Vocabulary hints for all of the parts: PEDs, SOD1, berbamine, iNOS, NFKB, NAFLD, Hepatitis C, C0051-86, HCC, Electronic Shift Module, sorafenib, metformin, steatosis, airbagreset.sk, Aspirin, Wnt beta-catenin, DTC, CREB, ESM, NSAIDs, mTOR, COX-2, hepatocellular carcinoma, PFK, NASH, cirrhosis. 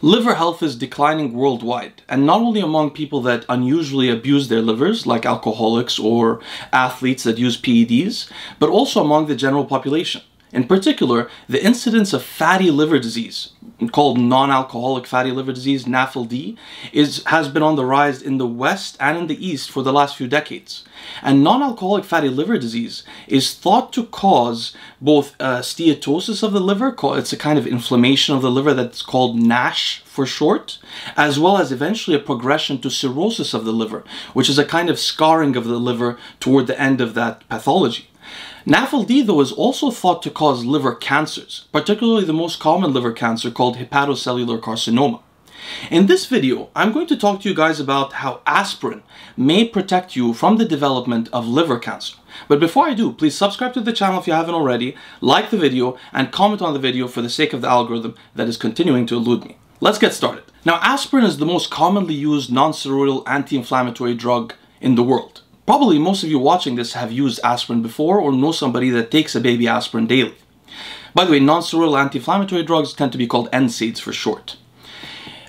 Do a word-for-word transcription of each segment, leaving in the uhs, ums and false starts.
Liver health is declining worldwide, and not only among people that unusually abuse their livers, like alcoholics or athletes that use P E Ds, but also among the general population. In particular, the incidence of fatty liver disease, called non-alcoholic fatty liver disease, N A F L D, is, has been on the rise in the West and in the East for the last few decades. And non-alcoholic fatty liver disease is thought to cause both uh, steatosis of the liver, it's a kind of inflammation of the liver that's called NASH for short, as well as eventually a progression to cirrhosis of the liver, which is a kind of scarring of the liver toward the end of that pathology. N A F L D, though, is also thought to cause liver cancers, particularly the most common liver cancer called hepatocellular carcinoma. In this video, I'm going to talk to you guys about how aspirin may protect you from the development of liver cancer. But before I do, please subscribe to the channel if you haven't already, like the video, and comment on the video for the sake of the algorithm that is continuing to elude me. Let's get started. Now, aspirin is the most commonly used non-steroidal anti-inflammatory drug in the world. Probably most of you watching this have used aspirin before or know somebody that takes a baby aspirin daily. By the way, non-steroidal anti-inflammatory drugs tend to be called N SAIDs for short.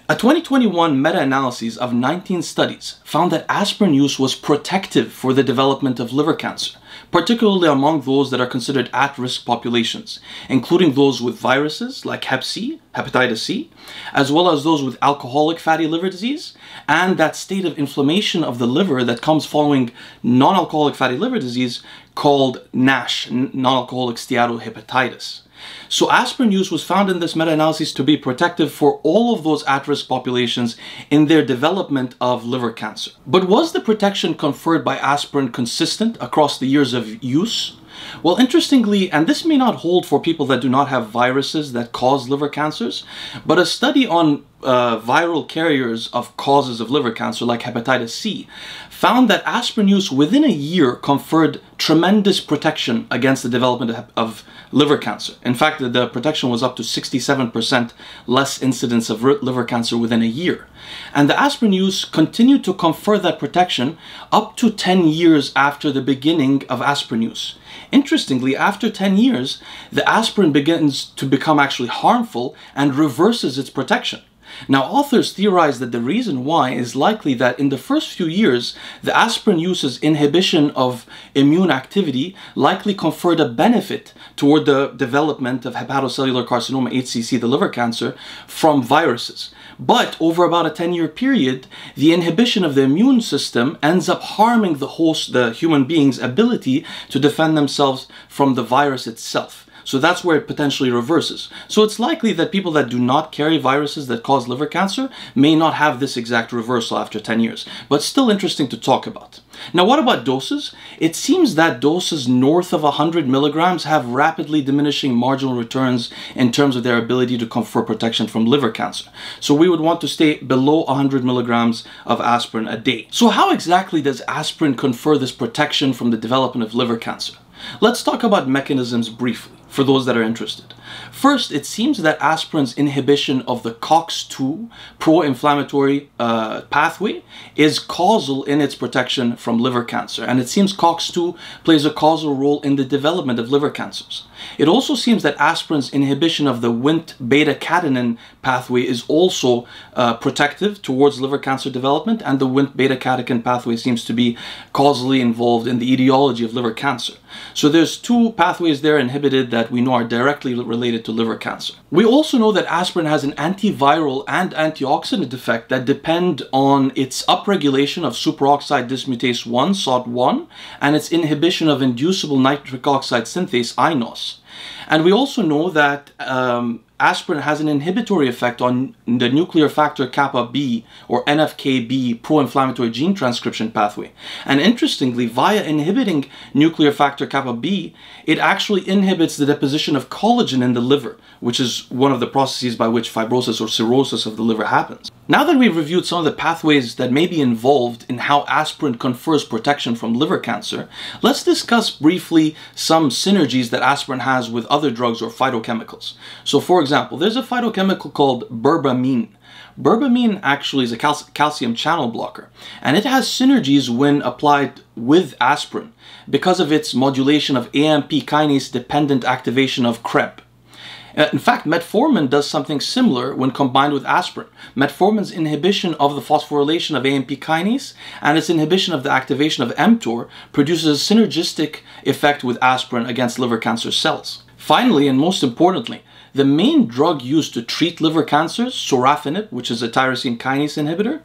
A twenty twenty-one meta-analysis of nineteen studies found that aspirin use was protective for the development of liver cancer, particularly among those that are considered at-risk populations, including those with viruses like Hep C, Hepatitis C, as well as those with alcoholic fatty liver disease, and that state of inflammation of the liver that comes following non-alcoholic fatty liver disease called NASH, non-alcoholic steatohepatitis. So aspirin use was found in this meta-analysis to be protective for all of those at-risk populations in their development of liver cancer. But was the protection conferred by aspirin consistent across the years of use? Well, interestingly, and this may not hold for people that do not have viruses that cause liver cancers, but a study on uh, viral carriers of causes of liver cancer, like hepatitis C, found that aspirin use within a year conferred tremendous protection against the development of, of liver cancer. In fact, the, the protection was up to sixty-seven percent less incidence of liver cancer within a year. And the aspirin use continued to confer that protection up to ten years after the beginning of aspirin use. Interestingly, after ten years, the aspirin begins to become actually harmful and reverses its protection. Now, authors theorize that the reason why is likely that in the first few years, the aspirin use's inhibition of immune activity likely conferred a benefit toward the development of hepatocellular carcinoma, H C C, the liver cancer, from viruses. But over about a ten-year period, the inhibition of the immune system ends up harming the host, the human being's ability to defend themselves from the virus itself. So that's where it potentially reverses. So it's likely that people that do not carry viruses that cause liver cancer may not have this exact reversal after ten years, but still interesting to talk about. Now, what about doses? It seems that doses north of one hundred milligrams have rapidly diminishing marginal returns in terms of their ability to confer protection from liver cancer. So we would want to stay below one hundred milligrams of aspirin a day. So how exactly does aspirin confer this protection from the development of liver cancer? Let's talk about mechanisms briefly, for those that are interested. First, it seems that aspirin's inhibition of the COX two pro-inflammatory uh, pathway is causal in its protection from liver cancer, and it seems COX two plays a causal role in the development of liver cancers. It also seems that aspirin's inhibition of the Wnt beta-catenin pathway is also uh, protective towards liver cancer development, and the Wnt beta-catenin pathway seems to be causally involved in the etiology of liver cancer. So there's two pathways there inhibited that we know are directly related to liver cancer. We also know that aspirin has an antiviral and antioxidant effect that depend on its upregulation of superoxide dismutase one, S O D one, and its inhibition of inducible nitric oxide synthase, iNOS. And we also know that um, aspirin has an inhibitory effect on the nuclear factor kappa B or N F K B pro-inflammatory gene transcription pathway. And interestingly, via inhibiting nuclear factor kappa B, it actually inhibits the deposition of collagen in the liver, which is one of the processes by which fibrosis or cirrhosis of the liver happens. Now that we've reviewed some of the pathways that may be involved in how aspirin confers protection from liver cancer, let's discuss briefly some synergies that aspirin has with other drugs or phytochemicals. So for example, For example, there's a phytochemical called berbamine. Berbamine actually is a cal calcium channel blocker, and it has synergies when applied with aspirin because of its modulation of A M P kinase dependent activation of C R E B. In fact, metformin does something similar when combined with aspirin. Metformin's inhibition of the phosphorylation of A M P kinase and its inhibition of the activation of mTOR produces a synergistic effect with aspirin against liver cancer cells. Finally, and most importantly, the main drug used to treat liver cancers, sorafenib, which is a tyrosine kinase inhibitor,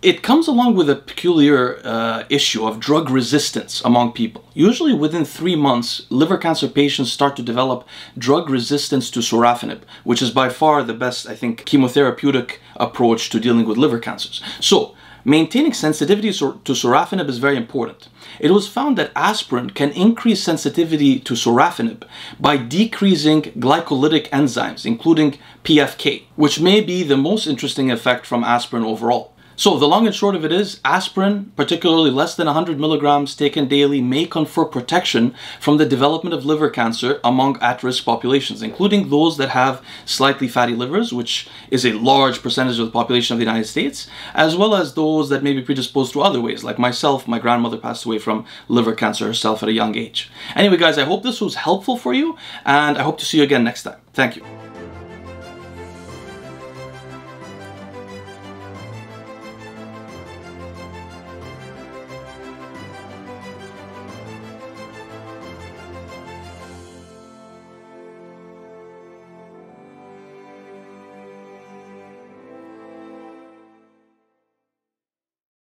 it comes along with a peculiar uh, issue of drug resistance among people. Usually within three months, liver cancer patients start to develop drug resistance to sorafenib, which is by far the best, I think, chemotherapeutic approach to dealing with liver cancers. So, maintaining sensitivity to sorafenib is very important. It was found that aspirin can increase sensitivity to sorafenib by decreasing glycolytic enzymes, including P F K, which may be the most interesting effect from aspirin overall. So the long and short of it is, aspirin, particularly less than one hundred milligrams taken daily, may confer protection from the development of liver cancer among at-risk populations, including those that have slightly fatty livers, which is a large percentage of the population of the United States, as well as those that may be predisposed to other ways, like myself. My grandmother passed away from liver cancer herself at a young age. Anyway, guys, I hope this was helpful for you, and I hope to see you again next time. Thank you.